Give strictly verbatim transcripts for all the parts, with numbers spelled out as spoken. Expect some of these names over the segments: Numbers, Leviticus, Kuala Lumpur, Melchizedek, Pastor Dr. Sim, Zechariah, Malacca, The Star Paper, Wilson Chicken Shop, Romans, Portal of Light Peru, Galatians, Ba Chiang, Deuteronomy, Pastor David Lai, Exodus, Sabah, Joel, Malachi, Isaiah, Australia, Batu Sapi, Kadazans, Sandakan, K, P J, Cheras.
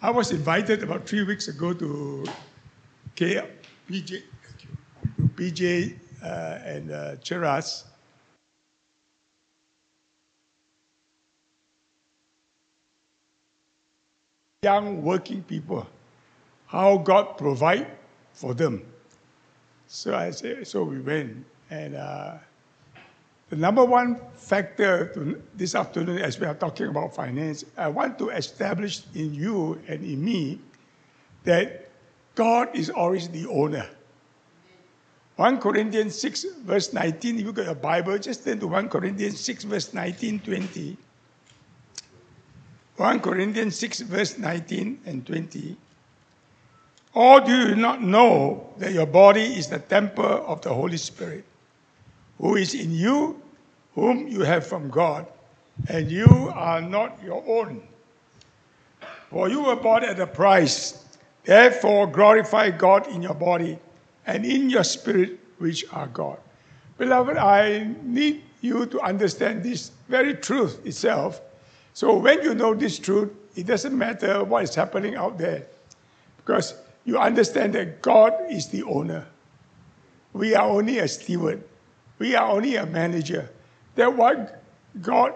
I was invited about three weeks ago to K, P J, to P J uh, and uh, Cheras. Young working people, how God provide for them. So I said, so we went. And uh, the number one factor to this afternoon, as we are talking about finance, I want to establish in you and in me that God is always the owner. First Corinthians six, verse nineteen, if you got your Bible, just turn to First Corinthians six, verse nineteen, twenty. First Corinthians six, verse nineteen and twenty. Or do you not know that your body is the temple of the Holy Spirit, who is in you, whom you have from God, and you are not your own? For you were bought at a price. Therefore glorify God in your body and in your spirit, which are God. Beloved, I need you to understand this very truth itself. So when you know this truth, it doesn't matter what is happening out there, because you understand that God is the owner. We are only a steward. We are only a manager. That what God,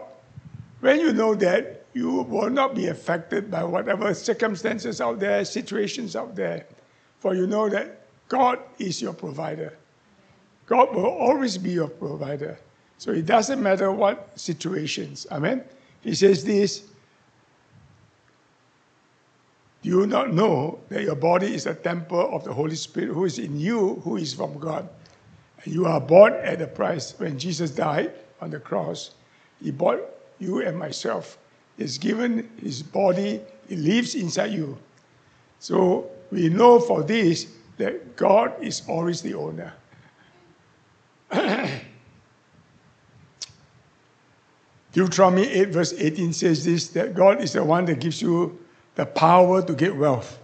when you know that, you will not be affected by whatever circumstances out there, situations out there, for you know that God is your provider. God will always be your provider. So it doesn't matter what situations. Amen? He says this, do you not know that your body is a temple of the Holy Spirit who is in you, who is from God? And you are bought at a price. When Jesus died on the cross, he bought you and myself. He's given his body, he lives inside you. So we know for this that God is always the owner. Deuteronomy eight verse eighteen says this, that God is the one that gives you the power to get wealth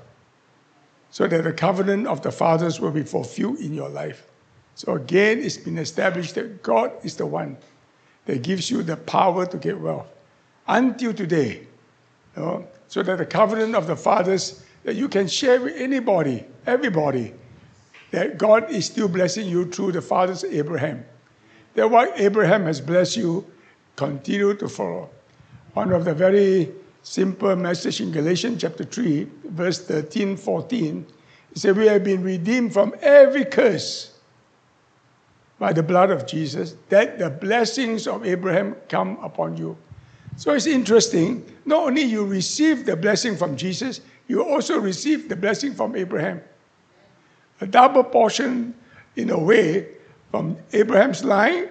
so that the covenant of the fathers will be fulfilled in your life. So again, it's been established that God is the one that gives you the power to get wealth until today, you know, so that the covenant of the fathers that you can share with anybody, everybody, that God is still blessing you through the fathers of Abraham. That what Abraham has blessed you, continue to follow. One of the very simple message in Galatians chapter three, verse thirteen, fourteen, it says, we have been redeemed from every curse by the blood of Jesus, that the blessings of Abraham come upon you. So it's interesting, not only you receive the blessing from Jesus, you also receive the blessing from Abraham. A double portion, in a way, from Abraham's line,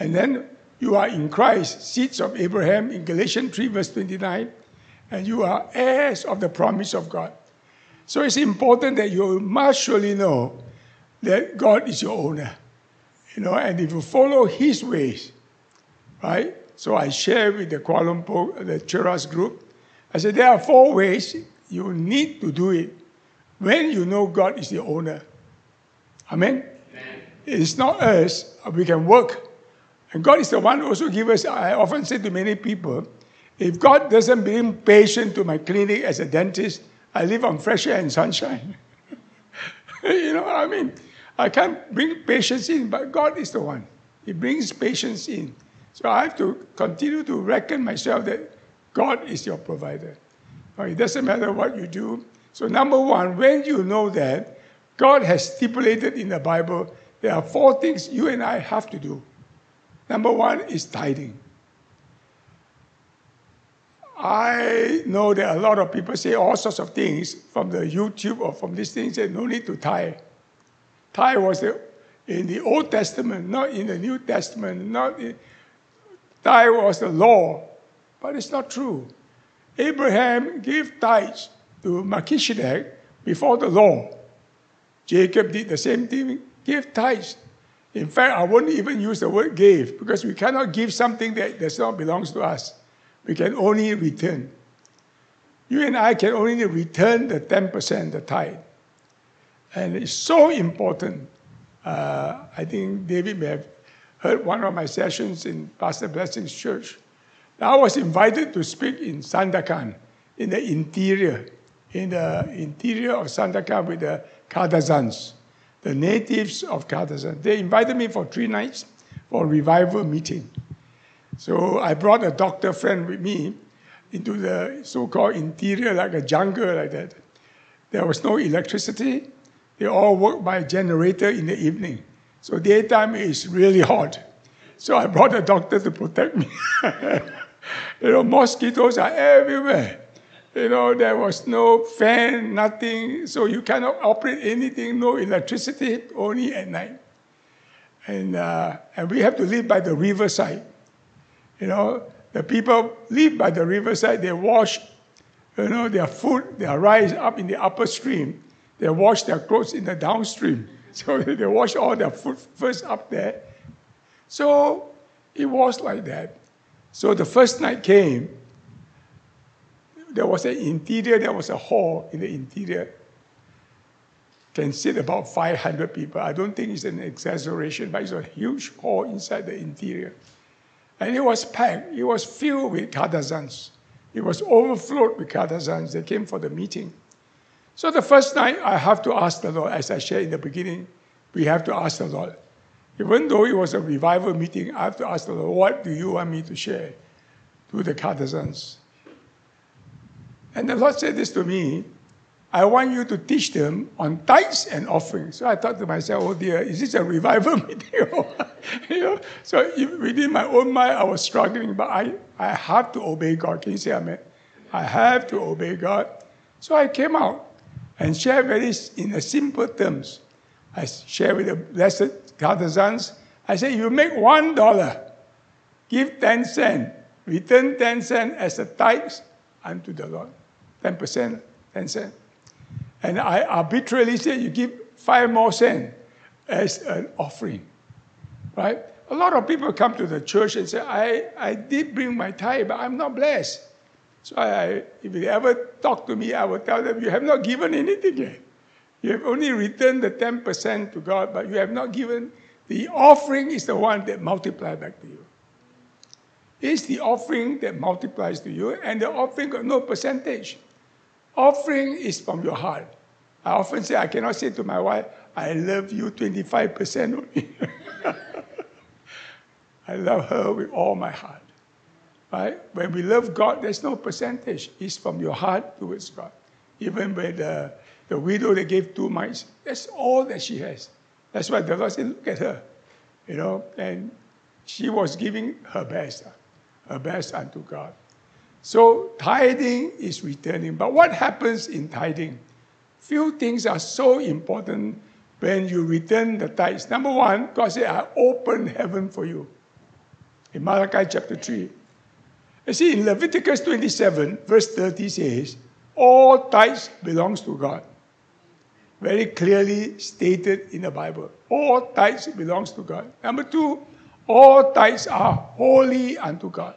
and then you are in Christ, seeds of Abraham, in Galatians three, verse twenty-nine, and you are heirs of the promise of God. So it's important that you must surely know that God is your owner. You know, and if you follow his ways, right? So I share with the Kuala Lumpur, the Cheras group, I said there are four ways you need to do it when you know God is the owner. Amen? Amen. It's not us, we can work. And God is the one who also gives us, I often say to many people, if God doesn't bring patient to my clinic as a dentist, I live on fresh air and sunshine. You know what I mean? I can't bring patients in, but God is the one. He brings patients in. So I have to continue to reckon myself that God is your provider. Now, it doesn't matter what you do. So number one, when you know that, God has stipulated in the Bible, there are four things you and I have to do. Number one is tithing. I know that a lot of people say all sorts of things from the YouTube or from these things, say no need to tithe. Tithe was the, in the Old Testament, not in the New Testament. Not in, tithe was the law, but it's not true. Abraham gave tithes to Melchizedek before the law. Jacob did the same thing, gave tithes. In fact, I won't even use the word give, because we cannot give something that does not belong to us. We can only return. You and I can only return the ten percent, the tithe. And it's so important. Uh, I think David may have heard one of my sessions in Pastor Blessing's church. I was invited to speak in Sandakan, in the interior in the interior of Sandakan with the Kadazans, the natives of Kadazans. They invited me for three nights for a revival meeting. So I brought a doctor friend with me into the so-called interior, like a jungle like that. There was no electricity. They all worked by generator in the evening. So daytime is really hot. So I brought a doctor to protect me. You know, mosquitoes are everywhere. You know, there was no fan, nothing. So you cannot operate anything, no electricity, only at night. And, uh, and we have to live by the riverside. You know, the people live by the riverside. They wash, you know, their food, their rice up in the upper stream. They wash their clothes in the downstream. So they wash all their food first up there. So it was like that. So the first night came. There was an interior, there was a hall in the interior. Can sit about five hundred people. I don't think it's an exaggeration, but it's a huge hall inside the interior. And it was packed. It was filled with Kadazans. It was overflowed with Kadazans. They came for the meeting. So the first night, I have to ask the Lord, as I shared in the beginning, we have to ask the Lord. Even though it was a revival meeting, I have to ask the Lord, what do you want me to share to the Kadazans? And the Lord said this to me, I want you to teach them on tithes and offerings. So I thought to myself, oh dear, is this a revival meeting? You know? So within my own mind, I was struggling, but I, I have to obey God. Can you say amen? I have to obey God. So I came out and shared very in a simple terms. I shared with the blessed Kadazans. I said, you make one dollar, give ten cents, return ten cents as a tithe unto the Lord. Ten percent, ten cents. And I arbitrarily said, you give five more cents as an offering, right? A lot of people come to the church and say, I, I did bring my tithe, but I'm not blessed. So I, if they ever talk to me, I will tell them, you have not given anything yet. You have only returned the ten percent to God, but you have not given. The offering is the one that multiplies back to you. It's the offering that multiplies to you, and the offering got no percentage. Offering is from your heart. I often say, I cannot say to my wife, I love you twenty-five percent only. I love her with all my heart. Right? When we love God, there's no percentage. It's from your heart towards God. Even with uh, the widow that gave two mites, that's all that she has. That's why the Lord said, look at her. You know, and she was giving her best, her best unto God. So tithing is returning. But what happens in tithing? Few things are so important when you return the tithes. Number one, God said, I open heaven for you. In Malachi chapter three. You see, in Leviticus twenty-seven, verse thirty says, all tithes belongs to God. Very clearly stated in the Bible. All tithes belongs to God. Number two, all tithes are holy unto God.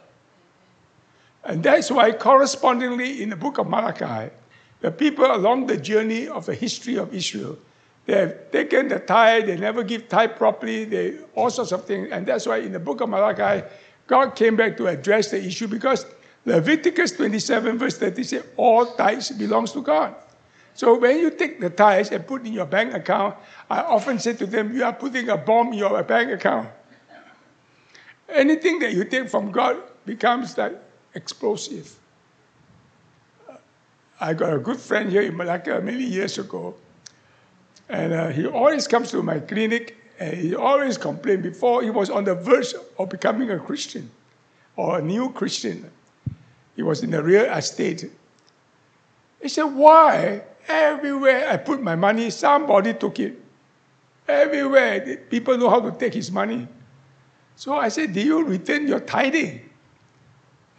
And that's why correspondingly in the book of Malachi, the people along the journey of the history of Israel, they have taken the tithe, they never give tithe properly, they all sorts of things. And that's why in the book of Malachi, God came back to address the issue because Leviticus twenty-seven verse thirty says, all tithes belongs to God. So when you take the tithes and put in your bank account, I often say to them, you are putting a bomb in your bank account. Anything that you take from God becomes like explosive. I got a good friend here in Malacca many years ago, and uh, he always comes to my clinic, and he always complained before he was on the verge of becoming a Christian, or a new Christian. He was in the real estate. He said, why? Everywhere I put my money, somebody took it. Everywhere, people know how to take his money. So I said, do you return your tithing?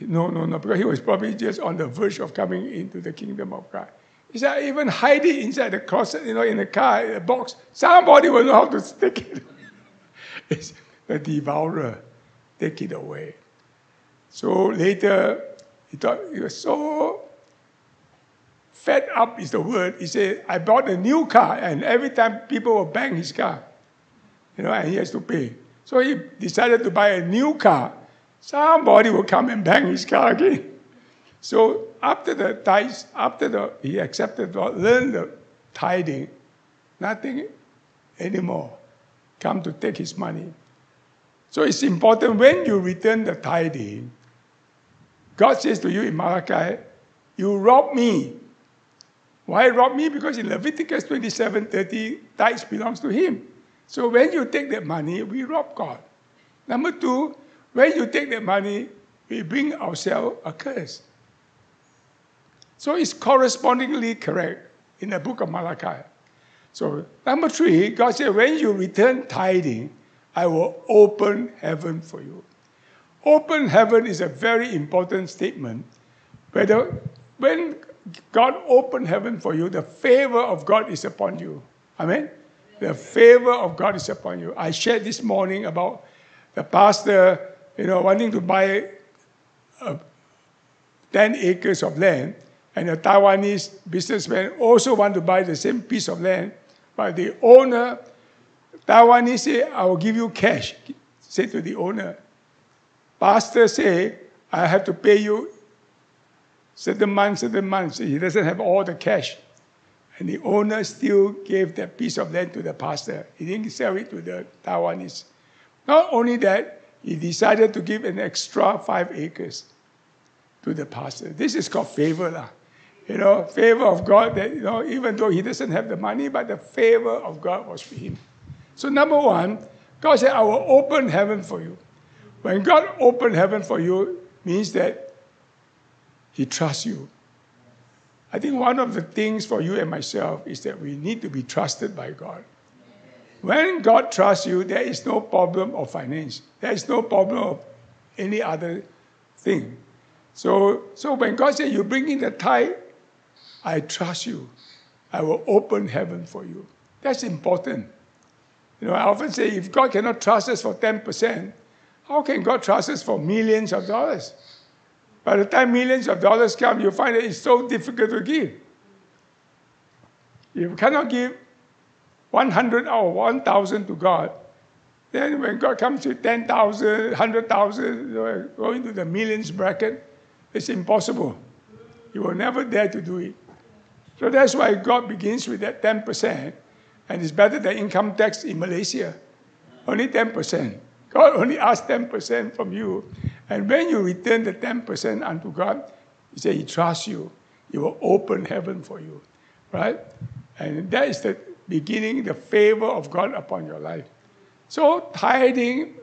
No, no, no, because he was probably just on the verge of coming into the kingdom of God. He said, even hide it inside the closet, you know, in the car, in the box. Somebody will know how to stick it. It's the devourer. Take it away. So later, he thought he was so fed up is the word. He said, I bought a new car, and every time people will bang his car, you know, and he has to pay. So he decided to buy a new car. Somebody will come and bang his car again. So after the tithes, after the, he accepted, learned the tithing, nothing anymore come to take his money. So it's important when you return the tithing, God says to you in Malachi, you rob me. Why rob me? Because in Leviticus twenty-seven thirty, tithes belongs to him. So when you take that money, we rob God. Number two, when you take that money, we bring ourselves a curse. So it's correspondingly correct in the book of Malachi. So number three, God said, when you return tithing, I will open heaven for you. Open heaven is a very important statement. Whether, when God opened heaven for you, the favor of God is upon you. Amen? The favor of God is upon you. I shared this morning about the pastor, you know, wanting to buy uh, ten acres of land, and a Taiwanese businessman also want to buy the same piece of land, but the owner, Taiwanese say, I will give you cash, say to the owner. Pastor say, I have to pay you certain months, certain months. He doesn't have all the cash. And the owner still gave that piece of land to the pastor. He didn't sell it to the Taiwanese. Not only that, he decided to give an extra five acres to the pastor. This is called favor, lah. You know, favor of God that, you know, even though he doesn't have the money, but the favor of God was for him. So number one, God said, I will open heaven for you. When God opened heaven for you, means that he trusts you. I think one of the things for you and myself is that we need to be trusted by God. When God trusts you, there is no problem of finance. There is no problem of any other thing. So, so when God said, you bring in the tithe, I trust you. I will open heaven for you. That's important. You know, I often say, if God cannot trust us for ten percent, how can God trust us for millions of dollars? By the time millions of dollars come, you find that it's so difficult to give. If you cannot give one hundred or one thousand to God, then when God comes to ten thousand, one hundred thousand, going to the millions bracket, it's impossible. You will never dare to do it. So that's why God begins with that ten percent, and it's better than income tax in Malaysia. Only ten percent. God only asks ten percent from you. And when you return the ten percent unto God, he said he trusts you. He will open heaven for you. Right? And that is the beginning, the favor of God upon your life. So tithing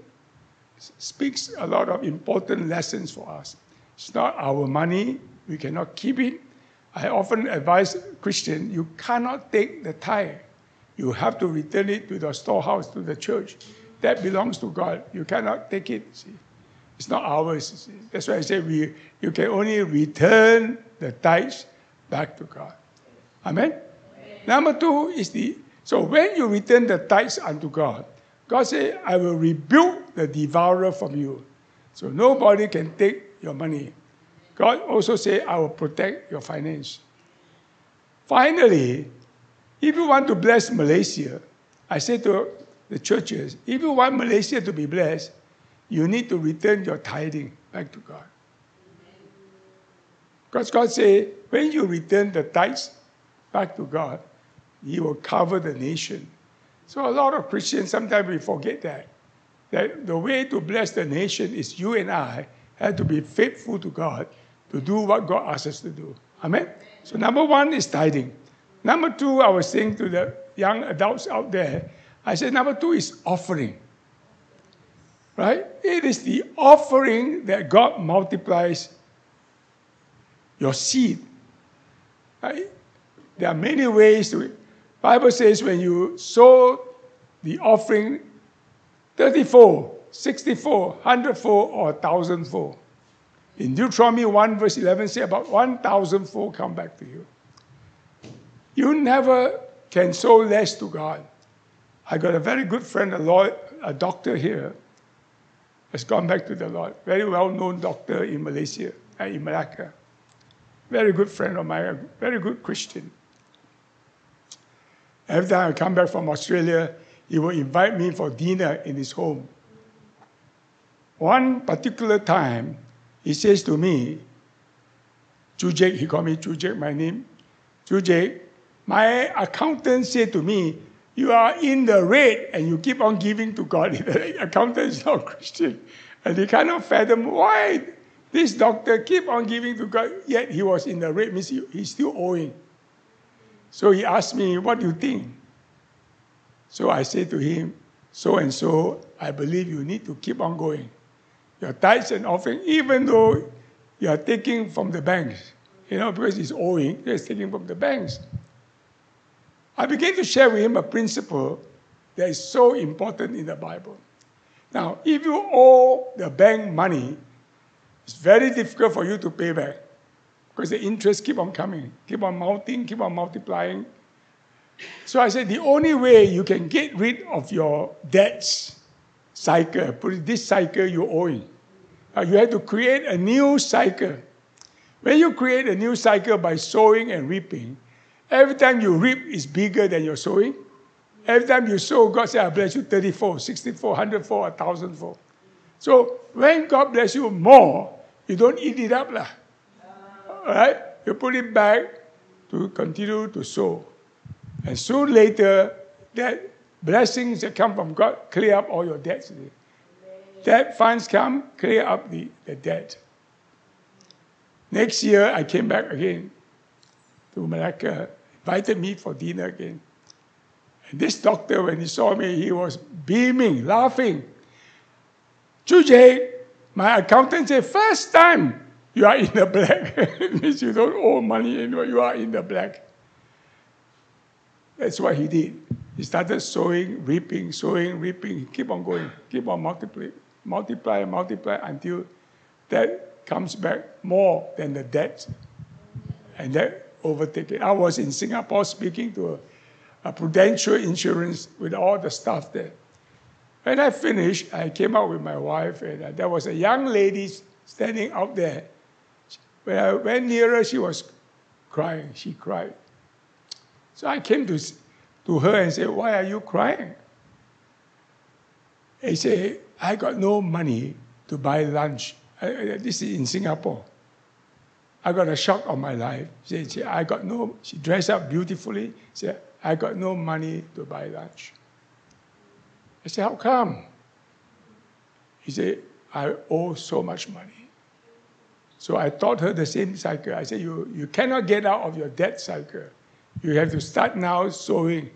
speaks a lot of important lessons for us. It's not our money. We cannot keep it. I often advise Christians, you cannot take the tithe. You have to return it to the storehouse, to the church. That belongs to God. You cannot take it. See? It's not ours. See? That's why I say we, you can only return the tithes back to God. Amen? Amen? Number two is the... So when you return the tithes unto God, God says, I will rebuke the devourer from you. So nobody can take your money. God also says, I will protect your finance. Finally, if you want to bless Malaysia, I say to... the churches, if you want Malaysia to be blessed, you need to return your tithing back to God. Because God says, when you return the tithes back to God, he will cover the nation. So a lot of Christians, sometimes we forget that. That the way to bless the nation is you and I have to be faithful to God to do what God asks us to do. Amen? So number one is tithing. Number two, I was saying to the young adults out there, I said, number two is offering, right? It is the offering that God multiplies your seed. Right? There are many ways to it. Bible says when you sow the offering thirty-four, sixty-four, one hundred-fold, or one thousand-fold. In Deuteronomy one verse eleven say about one thousand-fold come back to you. You never can sow less to God. I got a very good friend, a lawyer, a doctor here, has gone back to the Lord. Very well-known doctor in Malaysia, in Malacca. Very good friend of mine, a very good Christian. Every time I come back from Australia, he will invite me for dinner in his home. One particular time, he says to me, Jujek, he called me Jujek, my name. Jujek, my accountant said to me, you are in the red and you keep on giving to God. The accountant is not Christian. And they cannot fathom why this doctor keep on giving to God, yet he was in the red, means he, he's still owing. So he asked me, what do you think? So I said to him, so and so, I believe you need to keep on going. Your tithes and offering, even though you are taking from the banks, you know, because he's owing, he's taking from the banks. I began to share with him a principle that is so important in the Bible. Now, if you owe the bank money, it's very difficult for you to pay back because the interest keep on coming, keep on mounting, keep on multiplying. So I said, the only way you can get rid of your debts cycle, put this cycle you're owing, uh, you have to create a new cycle. When you create a new cycle by sowing and reaping, every time you reap is bigger than your sowing. Every time you sow, God says, I bless you thirty-fold, sixty-fold, a hundred-fold, a thousand-fold. So when God bless you more, you don't eat it up. Lah. All right? You put it back to continue to sow. And soon later, that blessings that come from God clear up all your debts. Debt funds come, clear up the, the debt. Next year, I came back again to Malacca, invited me for dinner again. And this doctor, when he saw me, he was beaming, laughing. Jujay, my accountant said, first time you are in the black. It means you don't owe money anymore, you are in the black. That's what he did. He started sowing, reaping, sowing, reaping. He keep on going, keep on multiplying, multiply, multiply until that comes back more than the debt. And that overtake it. I was in Singapore speaking to a, a prudential insurance with all the staff there. When I finished, I came out with my wife, and there was a young lady standing out there. When I went nearer, she was crying. She cried. So I came to, to her and said, why are you crying? She said, I got no money to buy lunch. I, I, this is in Singapore. I got a shock of my life. She said, I got no, she dressed up beautifully. She said, I got no money to buy lunch. I said, how come? He said, I owe so much money. So I taught her the same cycle. I said, you, you cannot get out of your debt cycle. You have to start now sowing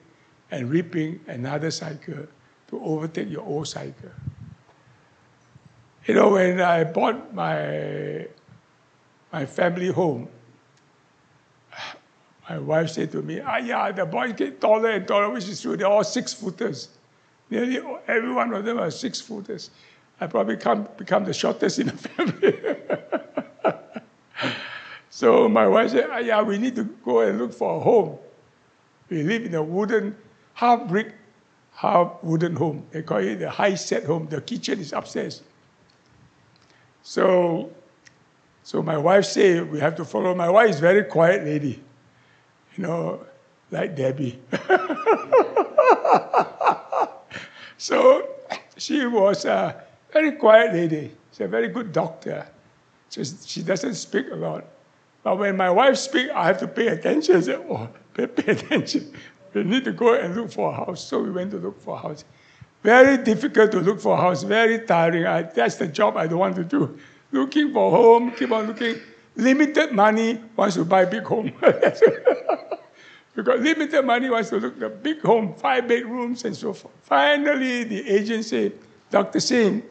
and reaping another cycle to overtake your old cycle. You know, when I bought my, my family home, my wife said to me, ah, yeah, the boys get taller and taller, which is true. They're all six-footers. Nearly every one of them are six-footers. I probably can't become the shortest in the family. So my wife said, oh, yeah, we need to go and look for a home. We live in a wooden, half-brick, half-wooden home. They call it the high-set home. The kitchen is upstairs. So, so my wife said, we have to follow. My wife is a very quiet lady, you know, like Debbie. So she was a very quiet lady. She's a very good doctor. So she doesn't speak a lot. But when my wife speaks, I have to pay attention. I said, oh, pay, pay attention. We need to go and look for a house. So we went to look for a house. Very difficult to look for a house. Very tiring. I, that's the job I don't want to do. Looking for a home, keep on looking. Limited money wants to buy a big home. Because limited money wants to look for a big home, five bedrooms and so forth. Finally, the agent said, Doctor Singh,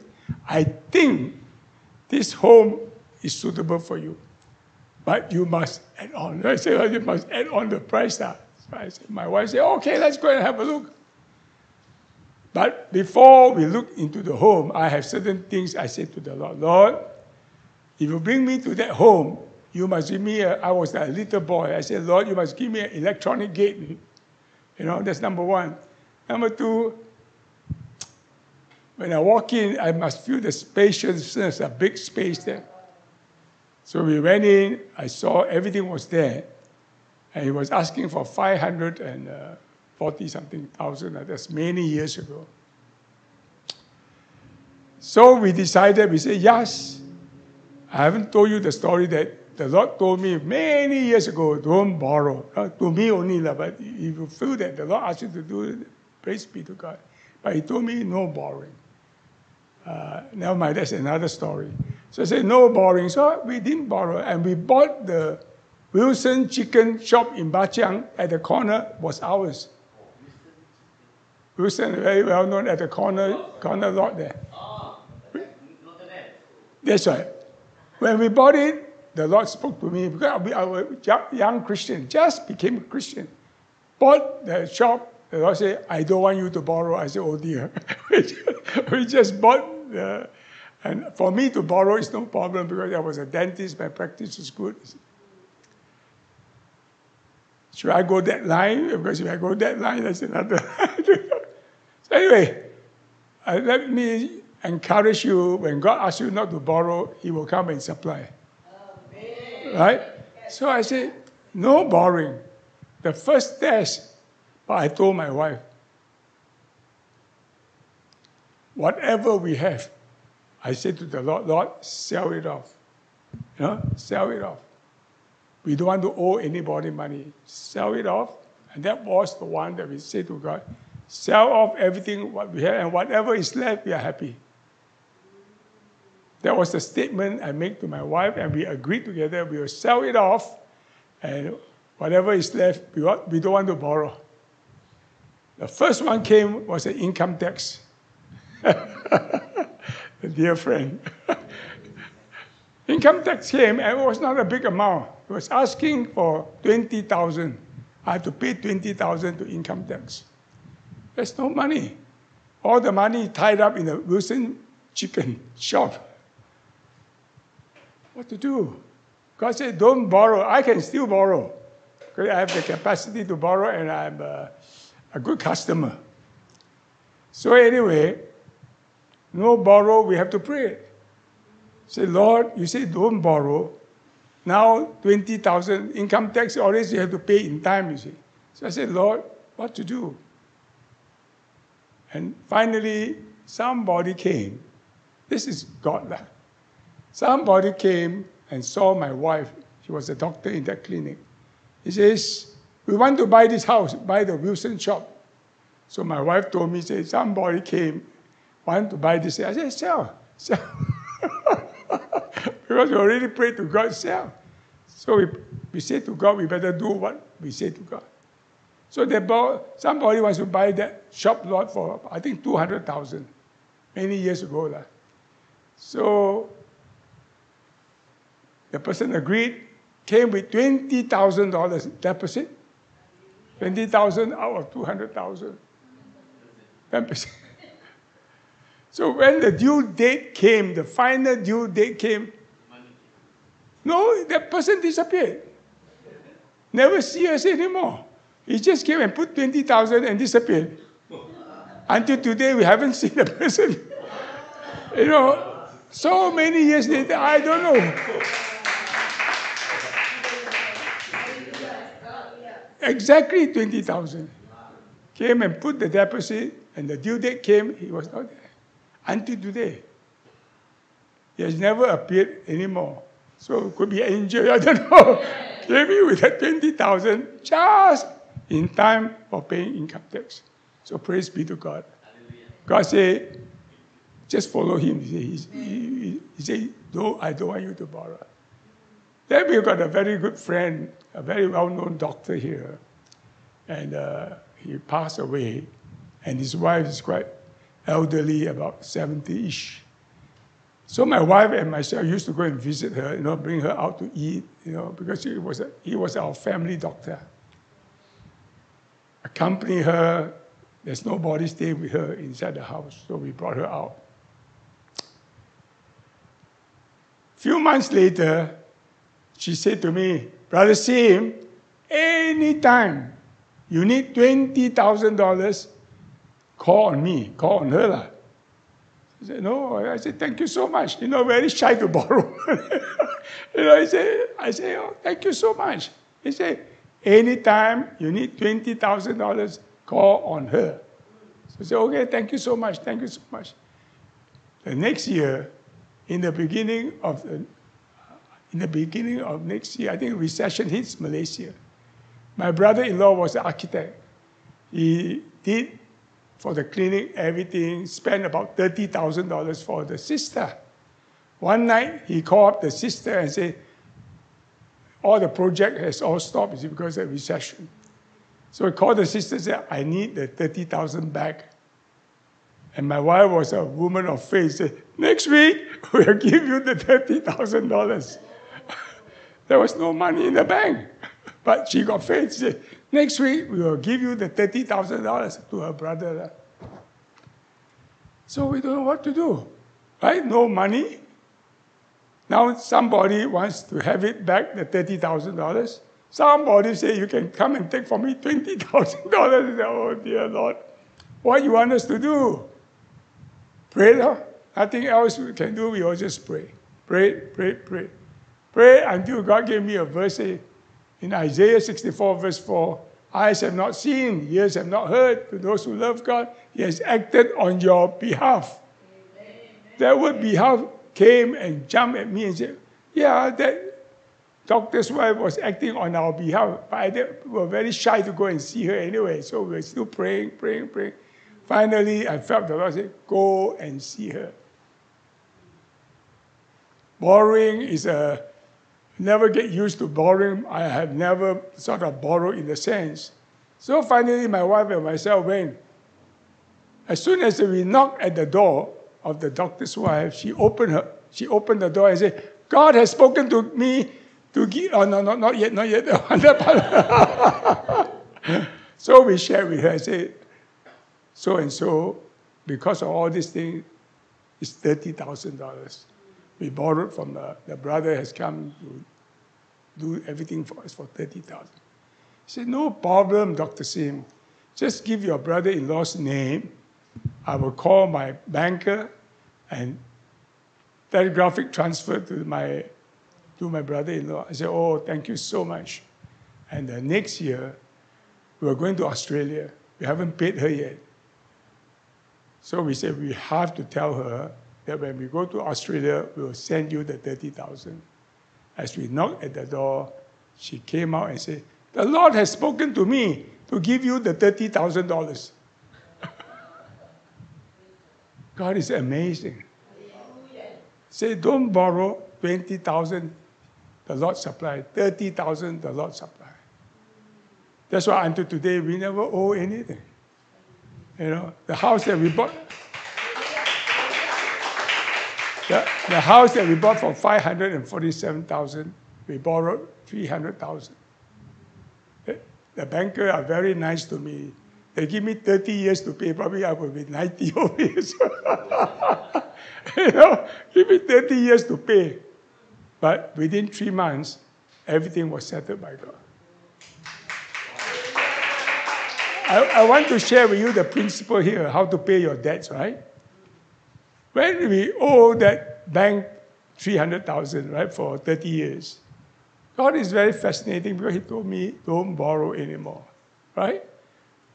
I think this home is suitable for you. But you must add on. I said, well, you must add on the price. So I said, my wife said, okay, let's go and have a look. But before we look into the home, I have certain things I said to the Lord. Lord, if you bring me to that home, you must give me a, I was a little boy. I said, Lord, you must give me an electronic gate. You know, that's number one. Number two, when I walk in, I must feel the spaciousness, a big space there. So we went in, I saw everything was there, and he was asking for five hundred forty something thousand, that's many years ago. So we decided, we said, yes, I haven't told you the story that The Lord told me many years ago, don't borrow. Uh, to me only, uh, but if you feel that the Lord asked you to do it, praise be to God. But he told me no borrowing. Uh, never mind, that's another story. So I said, no borrowing. So we didn't borrow. And we bought the Wilson Chicken Shop in Ba Chiang at the corner was ours. Wilson, very well known at the corner, corner lot there. That's right. When we bought it, the Lord spoke to me because I was a young Christian, just became a Christian. Bought the shop, the Lord said, I don't want you to borrow. I said, oh dear. we, just, we just bought the, and for me to borrow is no problem because I was a dentist, my practice was good. Should I go that line? Because if I go that line, that's another line. So anyway, uh, let me encourage you, when God asks you not to borrow, he will come and supply. Right? So I said, no borrowing. The first test, but I told my wife, whatever we have, I said to the Lord, Lord, sell it off. You know, sell it off. We don't want to owe anybody money. Sell it off. And that was the one that we said to God, sell off everything what we have, and whatever is left, we are happy. That was the statement I made to my wife, and we agreed together, we will sell it off, and whatever is left, we, want, we don't want to borrow. The first one came was an income tax. Dear friend. Income tax came, and it was not a big amount. It was asking for twenty thousand dollars. I had to pay twenty thousand dollars to income tax. There's no money. All the money tied up in the Wilson Chicken Shop. What to do? God said, don't borrow. I can still borrow. Because I have the capacity to borrow and I'm a, a good customer. So anyway, no borrow, we have to pray. Say, Lord, you say don't borrow. Now twenty thousand income tax, always you have to pay in time, you see. So I said, Lord, what to do? And finally, somebody came. This is God. Somebody came and saw my wife. She was a doctor in that clinic. He says, we want to buy this house, buy the Wilson shop. So my wife told me, say, somebody came, want to buy this. I said, sell, sell. Because we already prayed to God, sell. So we, we said to God, we better do what we say to God. So they bought, somebody wants to buy that shop lot for, I think, two hundred thousand dollars, many years ago. Like. So the person agreed, came with twenty thousand dollars deposit, twenty thousand dollars out of two hundred thousand dollars, ten percent. So when the due date came, the final due date came, no, that person disappeared. Never see us anymore. He just came and put twenty thousand dollars and disappeared. Until today, we haven't seen the person. You know, so many years later, I don't know. Exactly twenty thousand dollars. Came and put the deposit, and the due date came, he was not there. Until today. He has never appeared anymore. So it could be an angel, I don't know. Came in with that twenty thousand dollars just in time for paying income tax. So praise be to God. God said, just follow him. He said, he, he, he said no, I don't want you to borrow. Then we got a very good friend, a very well-known doctor here. And uh, he passed away. And his wife is quite elderly, about seventy-ish. So my wife and myself used to go and visit her, you know, bring her out to eat, you know, because she was a, he was our family doctor. Accompany her. There's nobody staying with her inside the house, so we brought her out. Few months later, she said to me, Brother Sim, anytime you need twenty thousand dollars, call on me, call on her. Lah. I said, no. I said, thank you so much. You know, very shy to borrow. You know, I said, I said, oh, thank you so much. He said, anytime you need twenty thousand dollars, call on her. So I said, okay, thank you so much, thank you so much. The next year, in the beginning of the, in the beginning of next year, I think recession hits Malaysia. My brother-in-law was an architect. He did for the clinic everything, spent about thirty thousand dollars for the sister. One night, he called up the sister and said, all the project has all stopped. Is it because of the recession? So he called the sister and said, I need the thirty thousand dollars back. And my wife was a woman of faith. She said, next week, we'll give you the thirty thousand dollars. There was no money in the bank. But she got faith. She said, next week, we will give you the thirty thousand dollars to her brother. So we don't know what to do, right? No money. Now somebody wants to have it back, the thirty thousand dollars. Somebody say, you can come and take from me twenty thousand dollars. Oh, dear Lord. What you want us to do? Pray, Lord. Nothing else we can do. We all just pray. Pray, pray, pray. Pray until God gave me a verse, say, in Isaiah sixty-four, verse four, eyes have not seen, ears have not heard. To those who love God, He has acted on your behalf. Amen. That word behalf came and jumped at me and said, yeah, that doctor's wife was acting on our behalf. But I did, we were very shy to go and see her anyway, so we were still praying, praying, praying. Finally, I felt the Lord say, go and see her. Borrowing is a... Never get used to borrowing. I have never sort of borrowed in a sense. So finally, my wife and myself went. As soon as we knocked at the door of the doctor's wife, she opened her. She opened the door and said, God has spoken to me to give... Oh, no, no, not yet, not yet. So we shared with her and said, so and so, because of all these things, it's thirty thousand dollars. We borrowed from the, the brother has come to do everything for us for thirty thousand dollars. He said, no problem, Doctor Sim. Just give your brother-in-law's name. I will call my banker and telegraphic transfer to my, to my brother-in-law. I said, oh, thank you so much. And the next year, we were going to Australia. We haven't paid her yet. So we said, we have to tell her that when we go to Australia, we will send you the thirty thousand dollars. As we knocked at the door, she came out and said, the Lord has spoken to me to give you the thirty thousand dollars. God is amazing. Say, don't borrow twenty thousand dollars, the Lord supplied. thirty thousand dollars, the Lord supplied. That's why until today, we never owe anything. You know, the house that we bought... The, the house that we bought for five hundred forty-seven thousand dollars, we borrowed three hundred thousand dollars. The, the bankers are very nice to me. They give me thirty years to pay. Probably I will be ninety over years. You know, give me thirty years to pay. But within three months, everything was settled by God. I, I want to share with you the principle here, how to pay your debts, right? When we owe that bank three hundred thousand dollars, right, for thirty years, God is very fascinating because He told me, don't borrow anymore, right?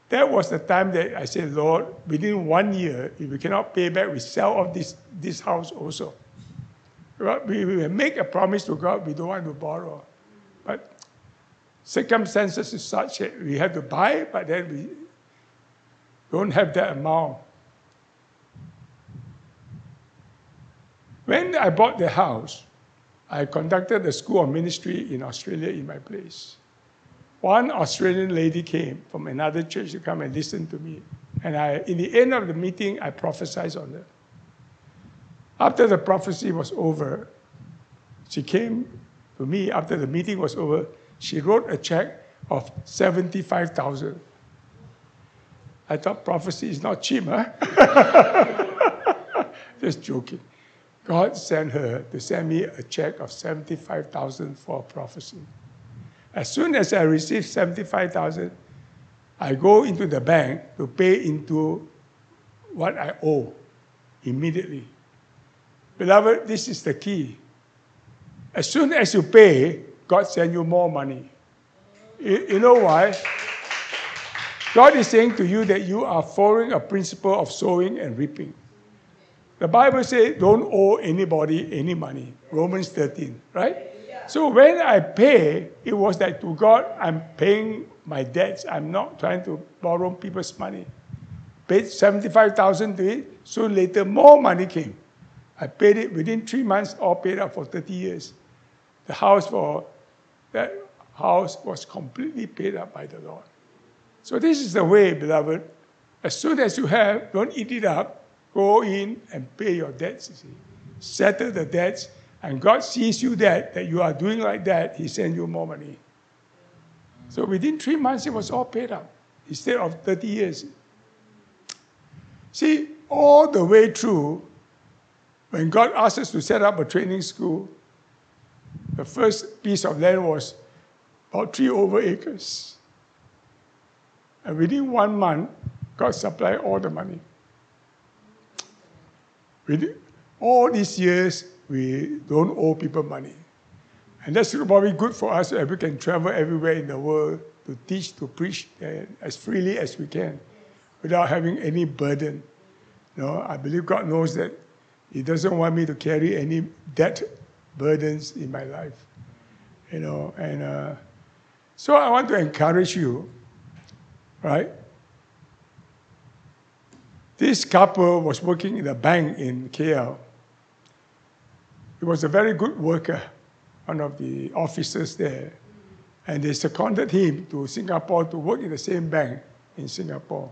That was the time that I said, Lord, within one year, if we cannot pay back, we sell off this, this house also. We will make a promise to God, we don't want to borrow. But circumstances is such that we have to buy, but then we don't have that amount. When I bought the house, I conducted a school of ministry in Australia in my place. One Australian lady came from another church to come and listen to me. And I, in the end of the meeting, I prophesied on her. After the prophecy was over, she came to me after the meeting was over. She wrote a check of seventy-five thousand dollars. I thought prophecy is not cheap, huh? Just joking. God sent her to send me a check of seventy-five thousand dollars for a prophecy. As soon as I received seventy-five thousand dollars, I go into the bank to pay into what I owe immediately. Beloved, this is the key. As soon as you pay, God sends you more money. You, you know why? God is saying to you that you are following a principle of sowing and reaping. The Bible says, don't owe anybody any money. Romans thirteen, right? So when I pay, it was like to God, I'm paying my debts. I'm not trying to borrow people's money. Paid seventy-five thousand dollars to it. So later, more money came. I paid it within three months, all paid up for thirty years. The house for that house was completely paid up by the Lord. So this is the way, beloved. As soon as you have, don't eat it up. Go in and pay your debts. You see. Settle the debts. And God sees you that, that you are doing like that, He sends you more money. So within three months, it was all paid up, instead of thirty years. See, all the way through, when God asked us to set up a training school, the first piece of land was about three over acres. And within one month, God supplied all the money. Within all these years, we don't owe people money. And that's probably good for us that we can travel everywhere in the world to teach, to preach as freely as we can without having any burden. You know, I believe God knows that He doesn't want me to carry any debt burdens in my life. You know, and uh, so I want to encourage you, right? This couple was working in a bank in K L. He was a very good worker, one of the officers there. And they seconded him to Singapore to work in the same bank in Singapore.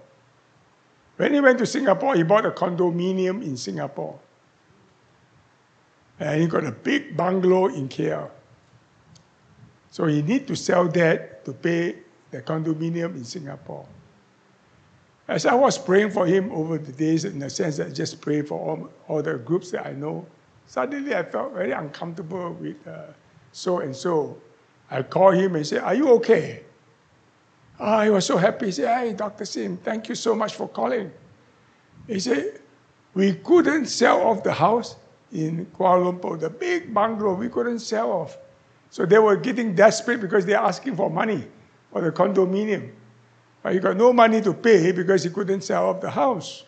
When he went to Singapore, he bought a condominium in Singapore. And he got a big bungalow in K L. So he needed to sell that to pay the condominium in Singapore. As I was praying for him over the days, in the sense that I just pray for all, all the groups that I know, suddenly I felt very uncomfortable with uh, so-and-so. I called him and said, are you okay? Ah, oh, he was so happy. He said, hey, Doctor Sim, thank you so much for calling. He said, we couldn't sell off the house in Kuala Lumpur, the big bungalow, we couldn't sell off. So they were getting desperate because they're asking for money for the condominium. But he got no money to pay because he couldn't sell off the house.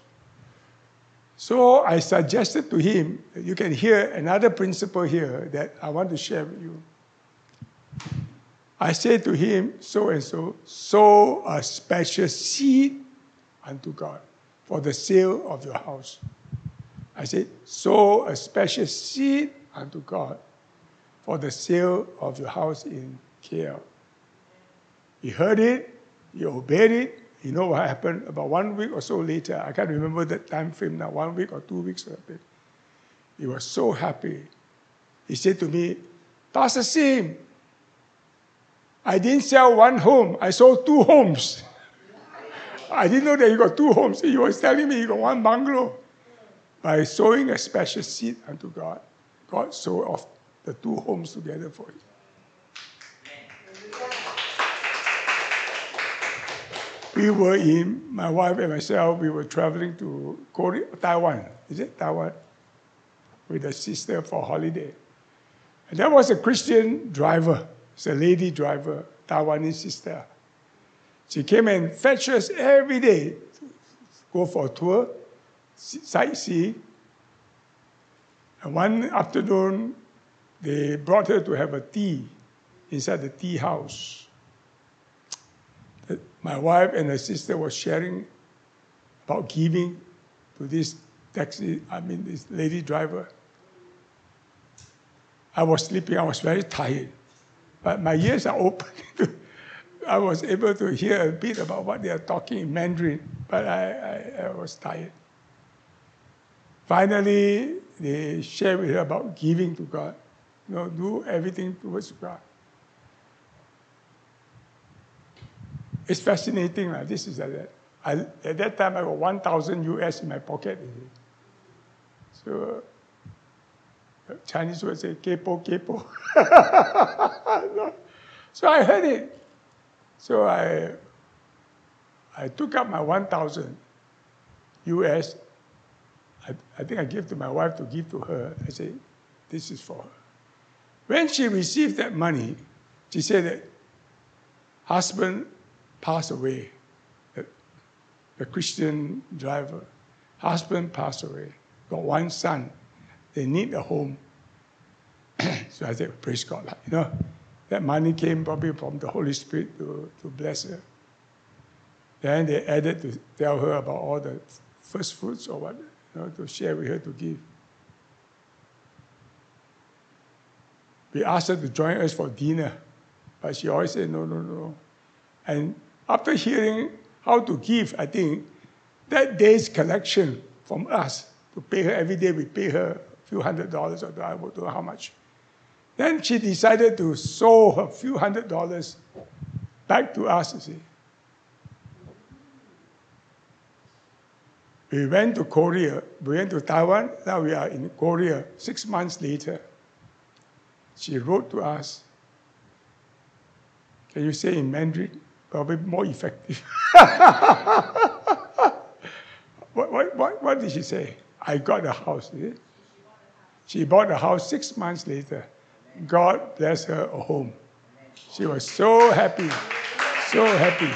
So I suggested to him, you can hear another principle here that I want to share with you. I said to him, so and so, sow a special seed unto God for the sale of your house. I said, sow a special seed unto God for the sale of your house in K L. He heard it, he obeyed it. You know what happened about one week or so later? I can't remember the time frame now, one week or two weeks or something. He was so happy. He said to me, Pastor Sim, I didn't sell one home, I sold two homes. I didn't know that he got two homes. He was telling me he got one bungalow. By sowing a special seed unto God, God sowed off the two homes together for him. We were in, my wife and myself, we were traveling to Korea, Taiwan, is it Taiwan? With a sister for holiday. And there was a Christian driver, it's a lady driver, Taiwanese sister. She came and fetched us every day to go for a tour, sightseeing. And one afternoon, they brought her to have a tea inside the tea house. My wife and her sister were sharing about giving to this taxi, I mean, this lady driver. I was sleeping. I was very tired. But my ears are open. I was able to hear a bit about what they are talking in Mandarin, but I, I, I was tired. Finally, they shared with her about giving to God. You know, do everything towards God. It's fascinating. Like, this is like that. I, at that time, I got one thousand U S in my pocket. So, uh, Chinese would say, kepo, kepo. So I heard it. So I, I took up my one thousand U S. I, I think I gave to my wife to give to her. I said, this is for her. When she received that money, she said that husband passed away, the, the Christian driver. Husband passed away, got one son. They need a home. So I said, praise God. You know, that money came probably from the Holy Spirit to, to bless her. Then they added to tell her about all the first fruits or what, you know, to share with her, to give. We asked her to join us for dinner, but she always said, no, no, no. And after hearing how to give, I think that day's collection from us to pay her every day, we pay her a few hundred dollars or I don't know how much. Then she decided to sow a few hundred dollars back to us, you see. We went to Korea, we went to Taiwan, now we are in Korea. Six months later, she wrote to us. Can you say in Mandarin? Probably more effective. what, what, what, what did she say? I got a house. Is it? She bought a house six months later. God bless her a home. She was so happy, so happy.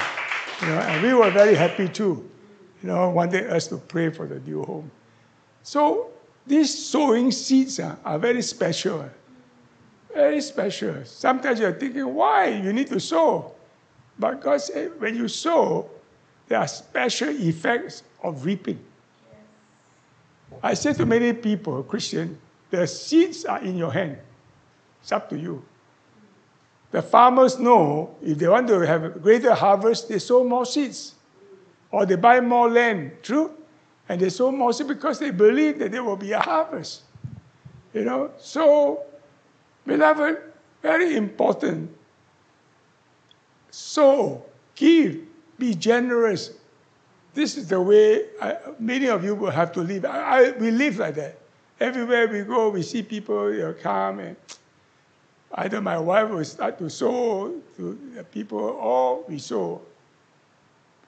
You know, and we were very happy too. You know, wanted us to pray for the new home. So these sowing seeds uh, are very special. Uh, very special. Sometimes you're thinking, why? You need to sow. But God said, when you sow, there are special effects of reaping. I say to many people, Christian, the seeds are in your hand. It's up to you. The farmers know if they want to have a greater harvest, they sow more seeds. Or they buy more land, true? And they sow more seeds because they believe that there will be a harvest. You know, so, beloved, very important. Sow, give, be generous. This is the way I, many of you will have to live. I, I, we live like that. Everywhere we go, we see people, you know, come and either my wife will start to sow to the people or we sow.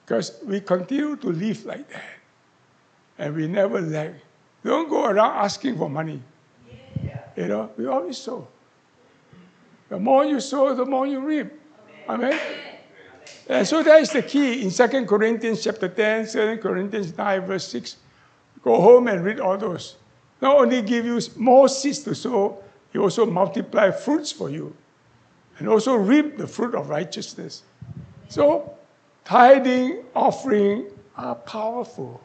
Because we continue to live like that. And we never lack. We don't go around asking for money. Yeah. You know, we always sow. The more you sow, the more you reap. Amen? Amen. And so that is the key. In Second Corinthians chapter ten, Second Corinthians nine verse six, go home and read all those. Not only give you more seeds to sow, He also multiply fruits for you. And also reap the fruit of righteousness. So, tithing, offering are powerful.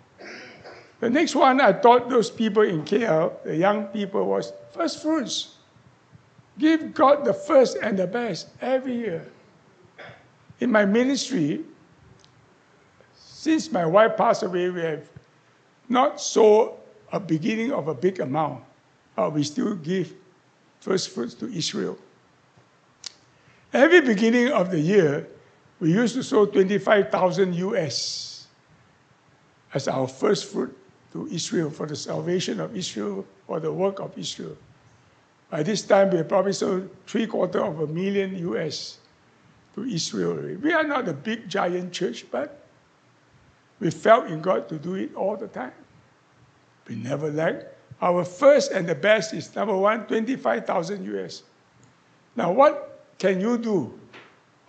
The next one I taught those people in K L, the young people, was first fruits. Give God the first and the best every year. In my ministry, since my wife passed away, we have not sown a beginning of a big amount, but we still give first fruits to Israel. Every beginning of the year, we used to sow twenty-five thousand U S as our first fruit to Israel for the salvation of Israel, for the work of Israel. By this time, we probably sold three quarter of a million U S to Israel. We are not a big giant church, but we felt in God to do it all the time. We never lacked. Our first and the best is number one, twenty-five thousand U S. Now, what can you do?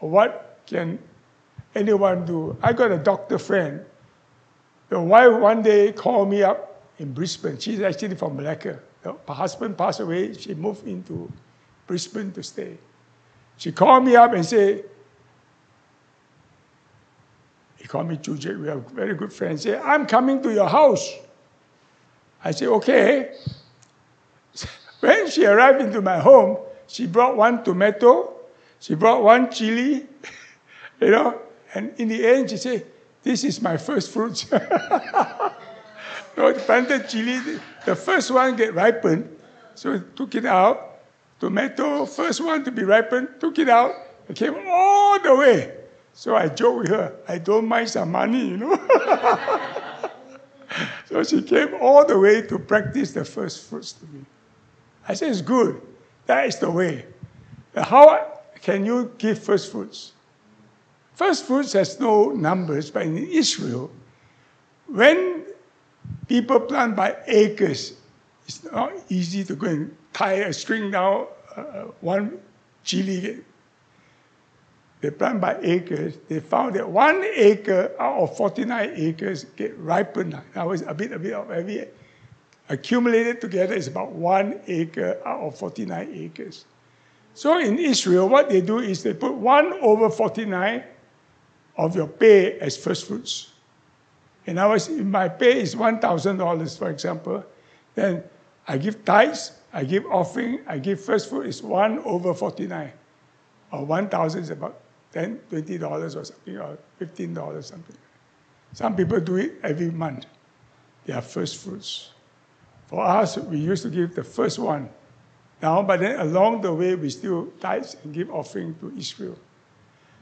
Or what can anyone do? I got a doctor friend. The wife one day called me up in Brisbane. She's actually from Malacca. Her husband passed away. She moved into Brisbane to stay. She called me up and said, he called me Chujik. We are very good friends. He said, I'm coming to your house. I said, okay. When she arrived into my home, she brought one tomato. She brought one chili. You know, and in the end, she said, this is my first fruits. So planted chili, the first one get ripened, so took it out. Tomato, first one to be ripened, took it out. It came all the way. So I joked with her, I don't mind some money, you know. So she came all the way to practice the first fruits to me. I said, it's good. That is the way. Now, how can you give first fruits? First fruits has no numbers, but in Israel, when people plant by acres, it's not easy to go and tie a string down uh, one chili. They plant by acres. They found that one acre out of forty-nine acres get ripened. Now it's a bit, a bit of every Accumulated together is about one acre out of forty-nine acres. So in Israel, what they do is they put one over forty-nine of your pay as first fruits. In other words, if my pay is one thousand dollars, for example, then I give tithes, I give offering, I give first fruit, is one over forty-nine. Or one thousand is about ten dollars, twenty dollars or something, or fifteen dollars, something. Some people do it every month. They are first fruits. For us, we used to give the first one now, but then along the way, we still tithes and give offering to Israel.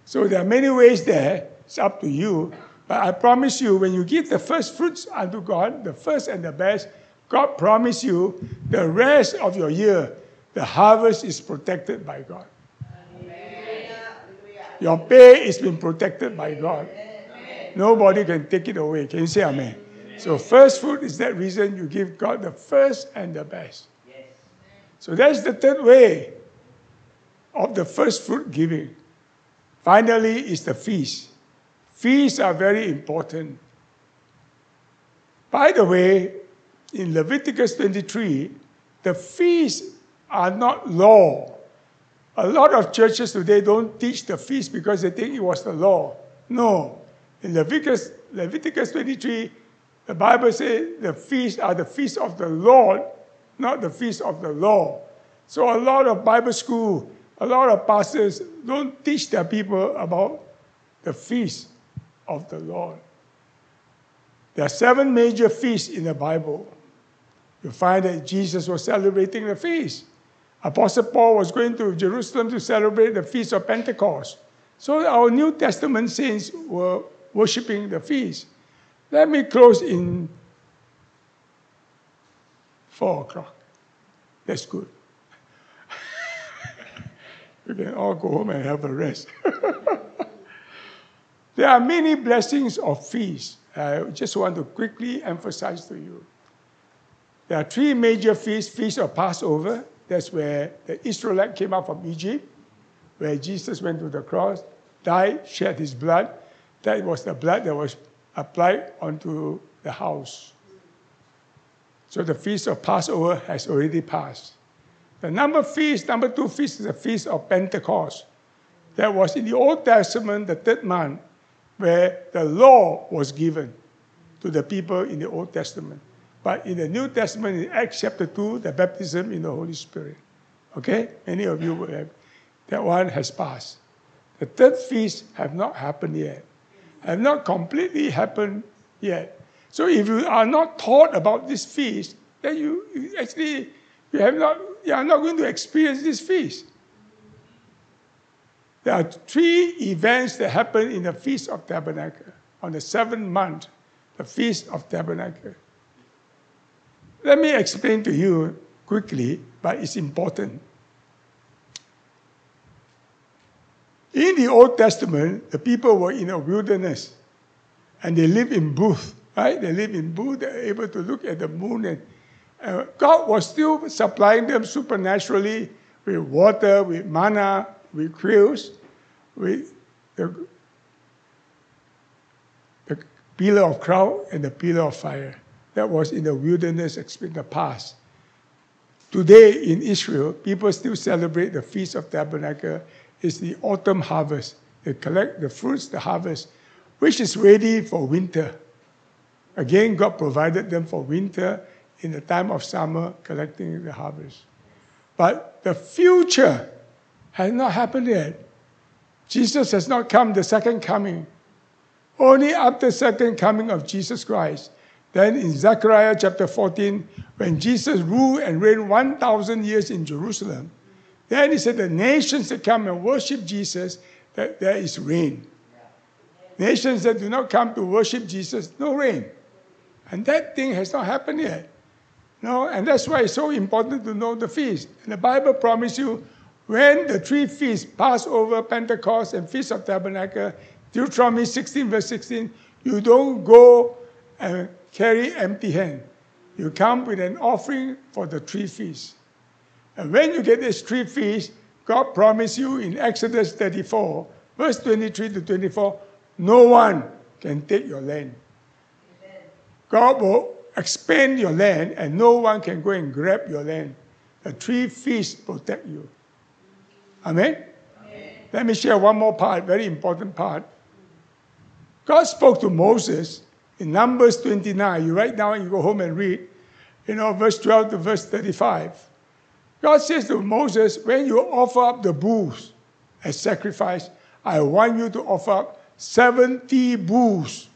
So there are many ways there. It's up to you. But I promise you, when you give the first fruits unto God, the first and the best, God promised you the rest of your year, the harvest is protected by God. Amen. Your pay has been protected by God. Amen. Nobody can take it away. Can you say amen? Amen? So first fruit is that reason you give God the first and the best. Yes. So that's the third way of the first fruit giving. Finally, is the feast. Feasts are very important. By the way, in Leviticus twenty-three, the feasts are not law. A lot of churches today don't teach the feast because they think it was the law. No. In Leviticus, Leviticus twenty-three, the Bible says the feasts are the feasts of the Lord, not the feast of the law. So a lot of Bible school, a lot of pastors don't teach their people about the feast of the Lord. There are seven major feasts in the Bible. You find that Jesus was celebrating the feast. Apostle Paul was going to Jerusalem to celebrate the Feast of Pentecost. So our New Testament saints were worshipping the feast. Let me close in four o'clock. That's good. You can all go home and have a rest. There are many blessings of feasts. I just want to quickly emphasize to you. There are three major feasts. Feast of Passover, that's where the Israelites came out from Egypt, where Jesus went to the cross, died, shed his blood. That was the blood that was applied onto the house. So the Feast of Passover has already passed. The number feast, number two feast is the Feast of Pentecost. That was in the Old Testament, the third month, where the law was given to the people in the Old Testament. But in the New Testament, in Acts chapter two, the baptism in the Holy Spirit. Okay? Many of you will have. That one has passed. The third feast have not happened yet. Have not completely happened yet. So if you are not taught about this feast, then you, you actually... You, have not, you are not going to experience this feast. There are three events that happen in the Feast of Tabernacle. On the seventh month, the Feast of Tabernacle. Let me explain to you quickly, but it's important. In the Old Testament, the people were in a wilderness. And they lived in booths, right? They lived in booths. They were able to look at the moon and Uh, God was still supplying them supernaturally with water, with manna, with quails, with the, the pillar of cloud and the pillar of fire. That was in the wilderness in the past. Today in Israel, people still celebrate the Feast of Tabernacle. It's the autumn harvest. They collect the fruits, the harvest, which is ready for winter. Again, God provided them for winter. In the time of summer, collecting the harvest. But the future has not happened yet. Jesus has not come, the second coming. Only after the second coming of Jesus Christ. Then in Zechariah chapter fourteen, when Jesus ruled and reigned one thousand years in Jerusalem, then he said the nations that come and worship Jesus, that there is rain. Nations that do not come to worship Jesus, no rain. And that thing has not happened yet. No, and that's why it's so important to know the feast. And the Bible promised you, when the three feasts, Passover, Pentecost, and Feast of Tabernacle, Deuteronomy sixteen, verse sixteen, you don't go and carry empty hand. You come with an offering for the three feasts. And when you get these three feasts, God promised you in Exodus thirty-four, verse twenty-three to twenty-four, no one can take your land. God will expand your land and no one can go and grab your land. The three feasts protect you. Amen? Amen? Let me share one more part, very important part. God spoke to Moses in Numbers twenty-nine. You write down and you go home and read, you know, verse twelve to verse thirty-five. God says to Moses, when you offer up the bulls as sacrifice, I want you to offer up seventy bulls.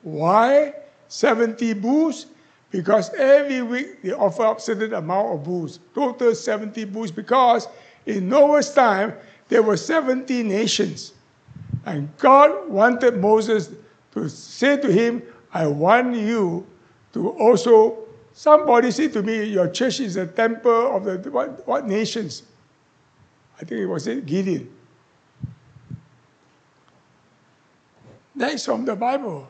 Why seventy bulls? Because every week they offer up certain amount of bulls, total seventy bulls, because in Noah's time, there were seventy nations. And God wanted Moses to say to him, I want you to also, somebody said to me, your church is a temple of the, what, what nations? I think it was it, Gideon. That is from the Bible.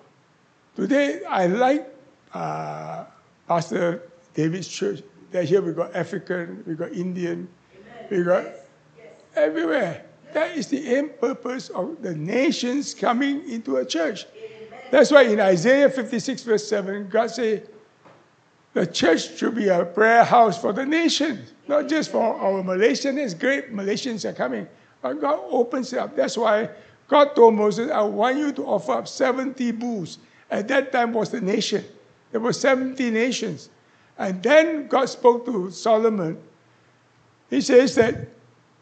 Today, I like uh, Pastor David's church. That here we got African, we got Indian, Amen. We got yes. Yes. everywhere. Yes. That is the end purpose of the nations coming into a church. Amen. That's why in Isaiah fifty-six, verse seven, God said, the church should be a prayer house for the nations, not just for our Malaysians. Great Malaysians are coming. But God opens it up. That's why God told Moses, I want you to offer up seventy bulls. At that time was the nation. There were seventy nations. And then God spoke to Solomon. He says that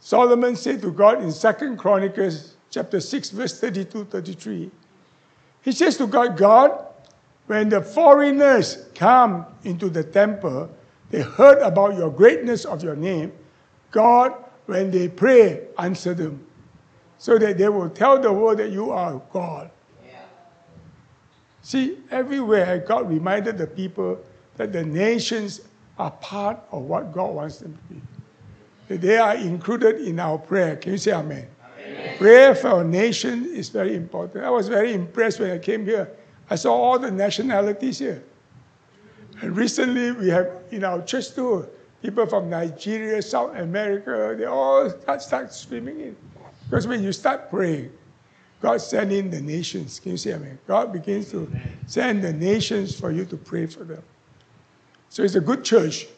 Solomon said to God in Second Chronicles chapter six, verse thirty-two to thirty-three. He says to God, God, when the foreigners come into the temple, they heard about your greatness of your name. God, when they pray, answer them, so that they will tell the world that you are God. See, everywhere God reminded the people that the nations are part of what God wants them to be. That they are included in our prayer. Can you say amen? Amen. Prayer for our nation is very important. I was very impressed when I came here. I saw all the nationalities here. And recently we have in our church too, people from Nigeria, South America, they all start, start streaming in. Because when you start praying, God sent in the nations. Can you see what I mean? God begins to send the nations for you to pray for them. So it's a good church.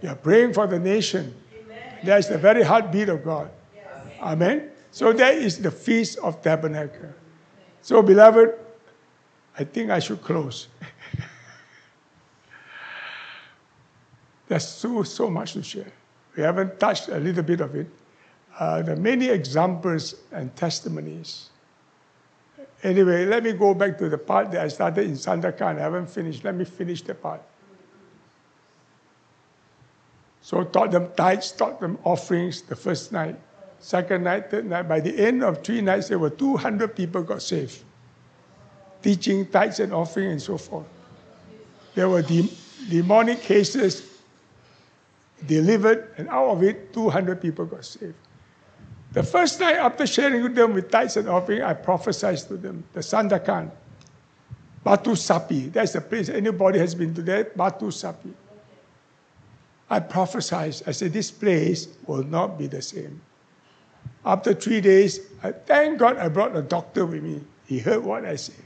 You are praying for the nation. That is the very heartbeat of God. Yes. Amen? So that is the Feast of Tabernacle. So, beloved, I think I should close. There's so, so much to share. We haven't touched a little bit of it. Uh, there are many examples and testimonies. Anyway, let me go back to the part that I started in Sandakan. I haven't finished. Let me finish the part. So taught them tithes, taught them offerings the first night, second night, third night. By the end of three nights, there were two hundred people got saved, teaching tithes and offering and so forth. There were de- demonic cases delivered, and out of it, two hundred people got saved. The first night after sharing with them with tithes and offering, I prophesied to them, the Sandakan, Batu Sapi. That's the place. Anybody has been to that? Batu Sapi. I prophesied. I said, this place will not be the same. After three days, I, thank God I brought a doctor with me. He heard what I said.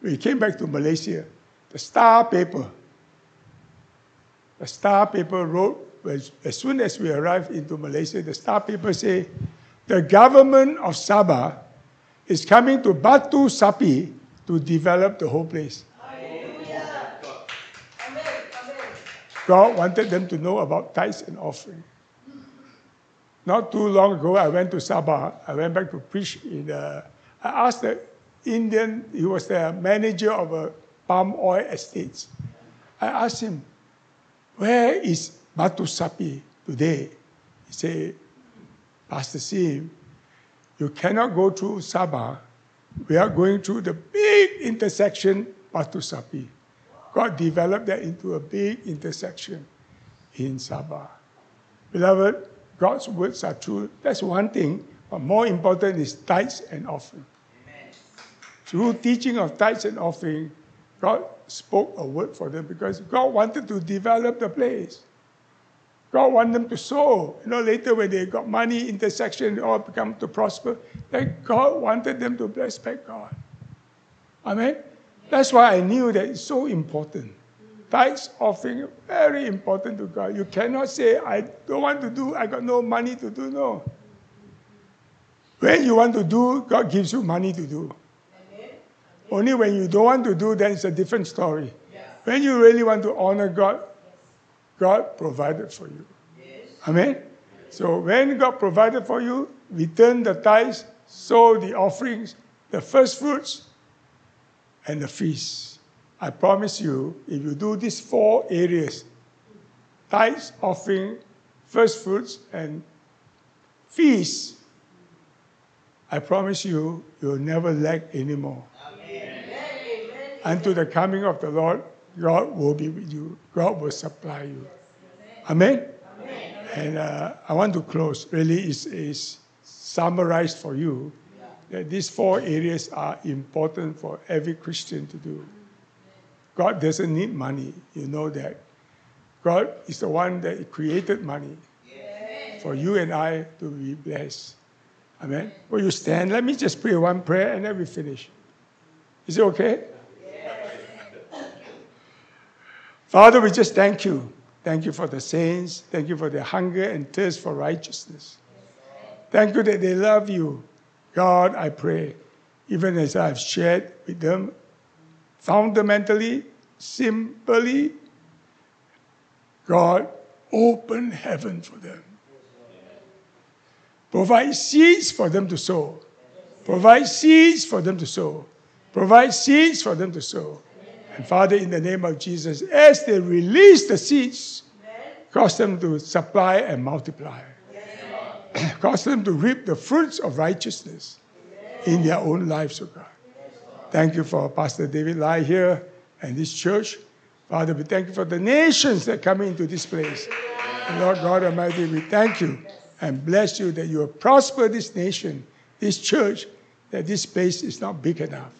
We came back to Malaysia. The Star Paper. The Star Paper wrote, as, as soon as we arrived into Malaysia, the Star Paper said, the government of Sabah is coming to Batu Sapi to develop the whole place. Hallelujah. God wanted them to know about tithes and offering. Not too long ago, I went to Sabah. I went back to preach. In a, I asked the Indian, he was the manager of a palm oil estate. I asked him, where is Batu Sapi today? He said, Pastor Sim, you cannot go through Sabah. We are going through the big intersection, Batu Sapi. God developed that into a big intersection in Sabah. Beloved, God's words are true. That's one thing, but more important is tithes and offering. Amen. Through teaching of tithes and offering, God spoke a word for them because God wanted to develop the place. God wanted them to sow. You know, later when they got money, intersection, they all become to prosper. Then God wanted them to bless back God. Amen? That's why I knew that it's so important. tithes offering, very important to God. You cannot say, I don't want to do, I got no money to do. No. When you want to do, God gives you money to do. Amen. Only when you don't want to do, then it's a different story. Yes. When you really want to honor God, God provided for you. Yes. Amen? So when God provided for you, return the tithes, sow the offerings, the first fruits, and the feasts. I promise you, if you do these four areas, tithes, offering, first fruits, and feasts, I promise you, you'll never lack anymore. Amen. Until the coming of the Lord, God will be with you. God will supply you. Amen? Amen. And uh, I want to close. Really, it's, it's summarized for you that these four areas are important for every Christian to do. God doesn't need money. You know that. God is the one that created money for you and I to be blessed. Amen? Will you stand? Let me just pray one prayer and then we finish. Is it okay? Father, we just thank you. Thank you for the saints. Thank you for their hunger and thirst for righteousness. Thank you that they love you. God, I pray, even as I've shared with them, fundamentally, simply, God, open heaven for them. Provide seeds for them to sow. Provide seeds for them to sow. Provide seeds for them to sow. And Father, in the name of Jesus, as they release the seeds, cause them to supply and multiply. Yes. Cause them to reap the fruits of righteousness yes. in their own lives, O God. Yes. Thank you for Pastor David Lai here and this church. Father, we thank you for the nations that come into this place. Yes. And Lord God Almighty, we thank you yes. and bless you that you will prosper this nation, this church, that this place is not big enough.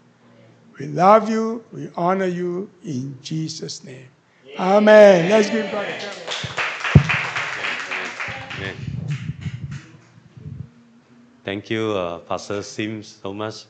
We love you. We honor you in Jesus' name. Yeah. Amen. Let's give God a shout. Amen. Thank you, uh, Pastor Sim, so much.